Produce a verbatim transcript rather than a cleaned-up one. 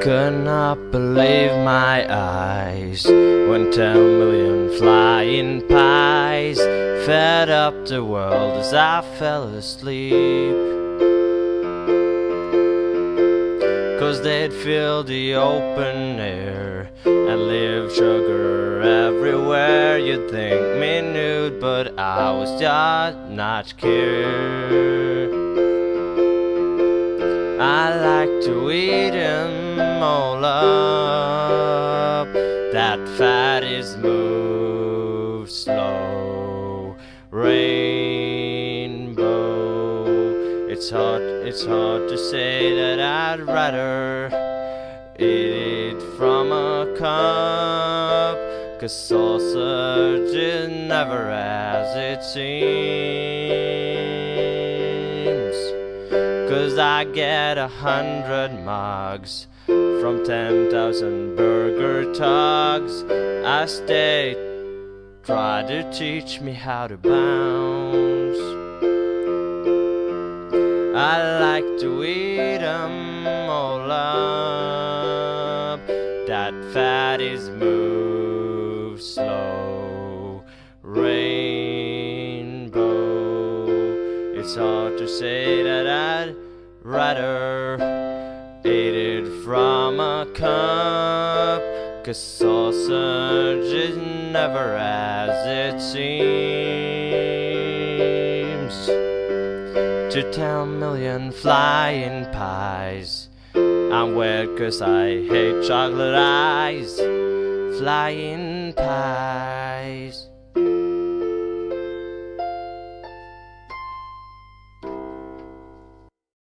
could not believe my eyes when ten million flying pies fed up the world as I fell asleep. 'Cause they'd fill the open air and leave sugar everywhere. You'd think me nude, but I was just not scared. I like to eat 'em all up. That fat is moved slow. Rainbow. It's hard, it's hard to say that I'd rather eat it from a cup, 'cause sausage is never as it seems. 'Cause I get a hundred mugs from ten thousand burger tugs. I stay, try to teach me how to bounce. I like to eat 'em all up. That fat is moved slow. Rainbow. It's hard to say that I'd rather eat it from a cup, 'cause sausage is never as it seems. To ten million flying pies, I'm weird 'cause I hate chocolate eyes. Flying pies.